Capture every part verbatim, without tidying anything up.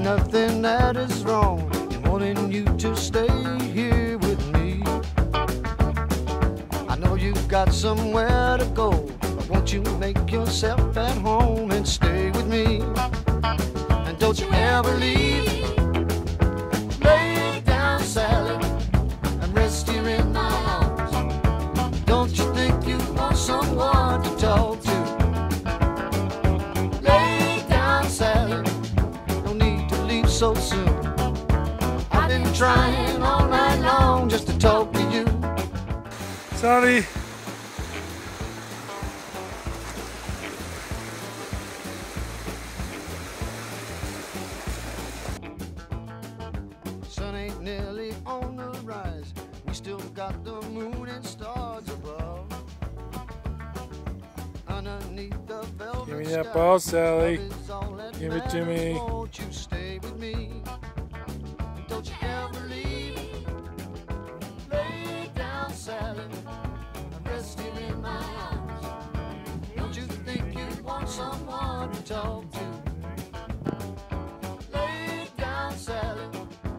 Nothing that is wrong in wanting you to stay here with me. I know you've got somewhere to go, but won't you make yourself at home and stay with me? And don't you ever leave. Lay down, Sally, and rest here in my arms. Don't you think you want someone to talk to? So soon. I've been trying all night long just to talk to you. Sally. Sun ain't nearly on the rise. We still got the moon and stars above. Underneath the velvet sky. Give me that ball, Sally. Give it to me. Won't you stay with me? Don't you ever leave. Lay down, Sally. I'm resting in my arms. Don't you think you want someone to talk to? Lay down, Sally.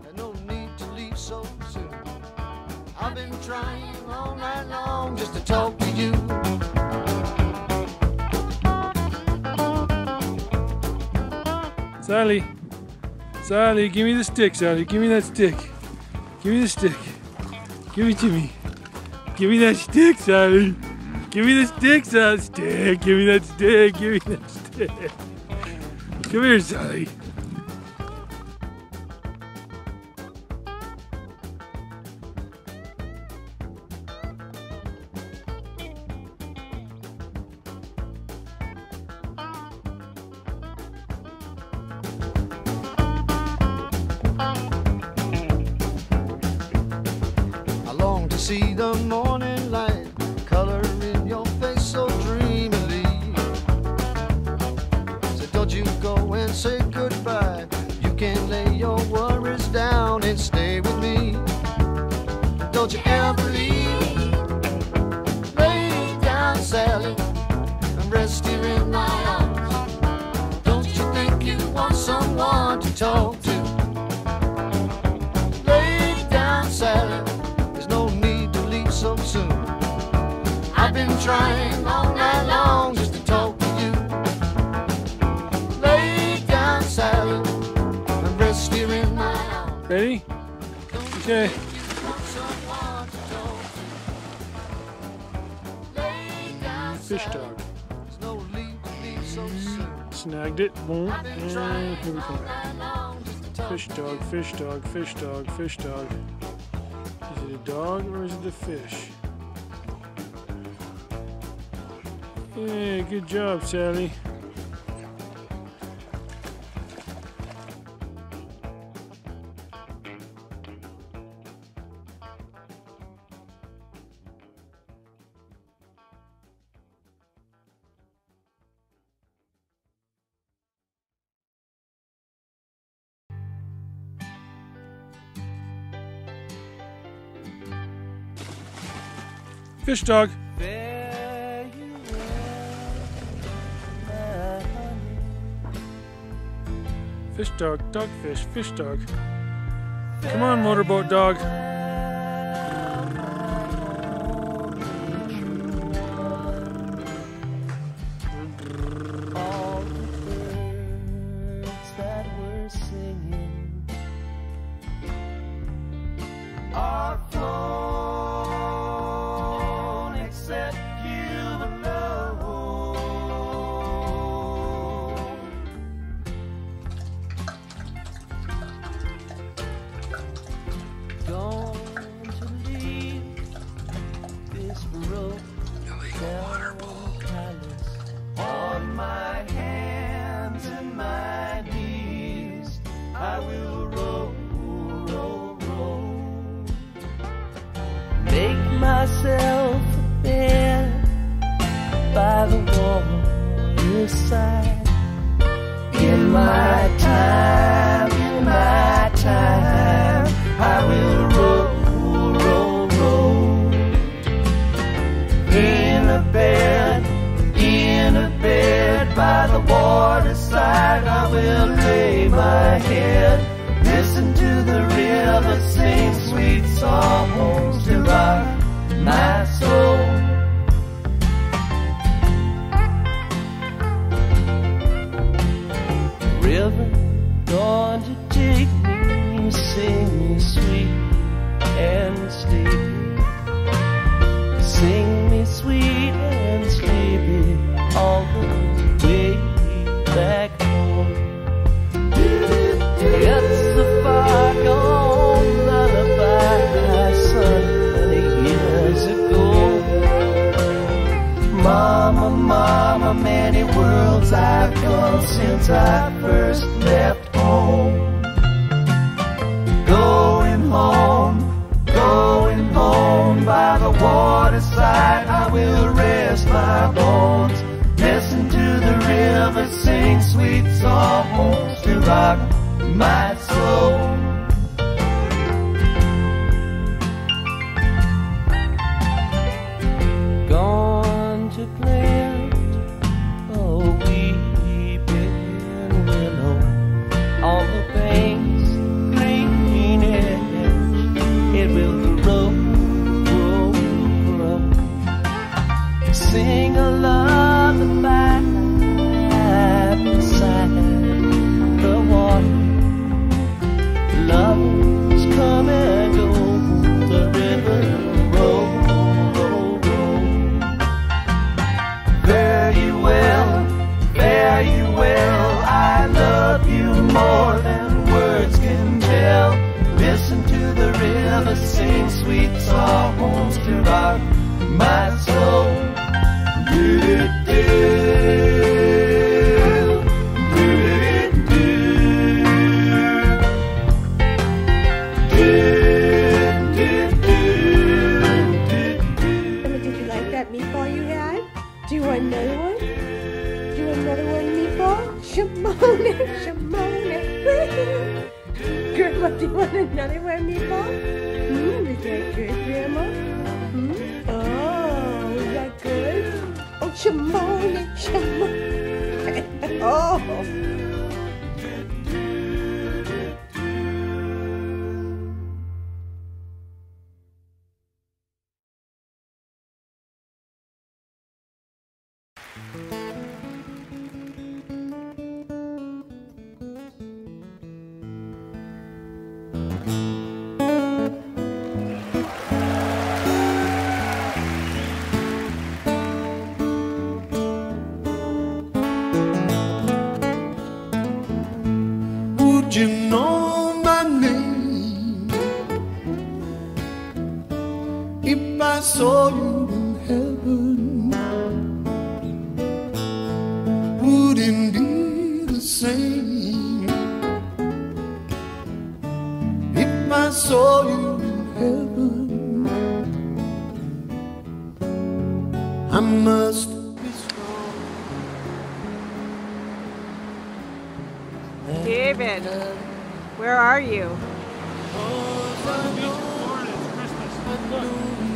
There's no need to leave so soon. I've been trying all night long just to talk to you. Sally, Sally, give me the stick, Sally, give me that stick. Give me the stick. Give it to me. Give me that stick, Sally. Give me the stick, Sally. Stick, give me that stick, give me that stick. Come here, Sally. See the morning light color in your face so dreamily. So don't you go and say goodbye. You can lay your worries down and stay with me. Don't you ever leave. Lay down, Sally, and rest here in my arms. Don't you think you want someone to talk to? Lay down, Sally. So soon. I've been trying all night long just to talk to you. Lay down, Sally, and rest here in my arms. Ready? Okay. Fish dog. Snagged it. And here we go. Fish dog, fish dog, fish dog, fish dog. Is it a dog or is it a fish? Yeah, good job, Sally. Fish dog. There you are, my honey. Fish dog, dog fish, fish dog. There. Come on, motorboat dog. All the birds that were singing are flown. Myself a bed by the wall your side. In my time, in my time, I will roll, roll, roll. In a bed, in a bed by the waterside, I will lay my head. Listen to the river sing sweet songs to rock my soul. River, don't you take me, sing me sweet and sleepy. Sing me sweet and sleepy all the way back home. It's a far gone lullaby I sung years ago. Mama, mama, many worlds I've gone since I first left home. Going home, going home by the waterside, I will rest my bones. Listen to the river sing sweet songs to rock my soul. Gone to plant a weeping willow on the banks, green edge, it will grow, grow, grow. Sing a lullaby beside the water. Lovers come and go, the river roll, roll, roll. Fare you well, fare you well. I love you more than words can tell. Listen to the river sing sweet songs to rock my soul. Do-do-do, do-do-do, do-do-do. Did you like that meatball you had? Do you want another one? Do you want another one meatball? Shimona, Shimona. Grandma, do you want another one, meatball? Mmm, is that good, Grandma? Mm? Oh, is that good? Oh, Shimona, Shimona. Oh. Would you know my name if I saw you in heaven? Would it be the same if I saw you in heaven? I must be strong. David, where are you? Oh.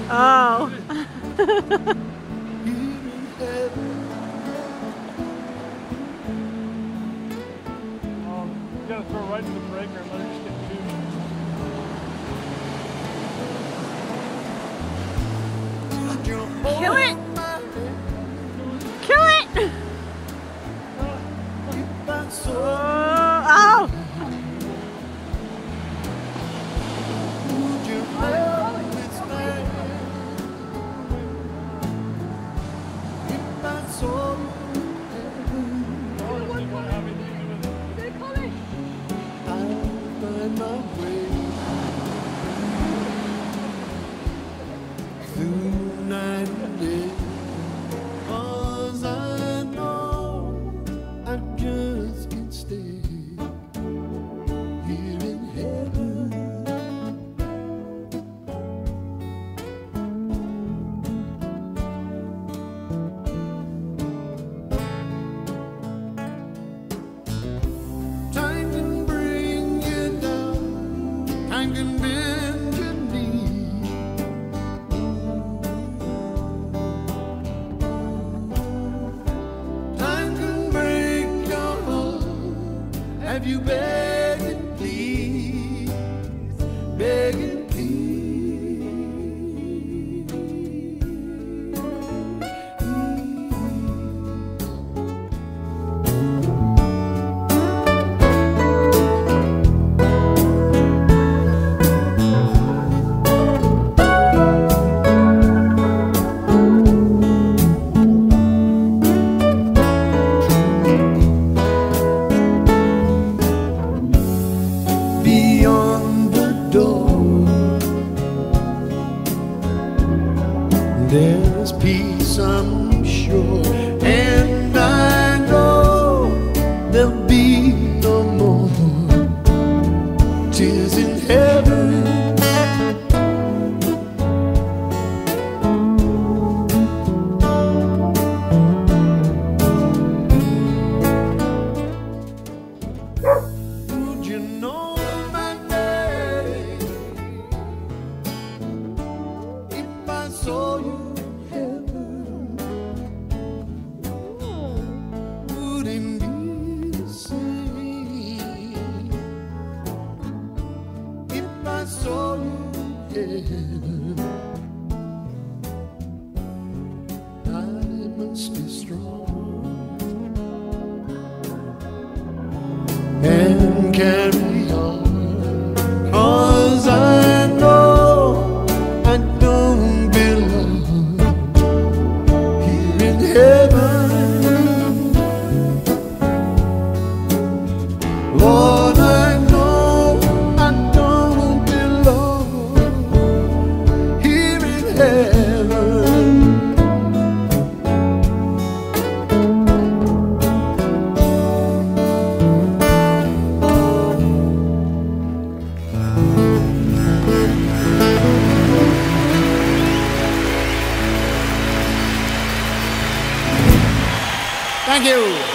um, you gotta throw right to the breaker and let her just get two. Kill it! Kill it! Oh! Oh. I have you begging, please, begging, please. There's peace, I'm sure, and I know there'll be no more tears in heaven. Would you know my name if I saw you? Saw you again. I must be strong and carry on, 'cause I know I don't belong here in heaven. Lord, I know thank you.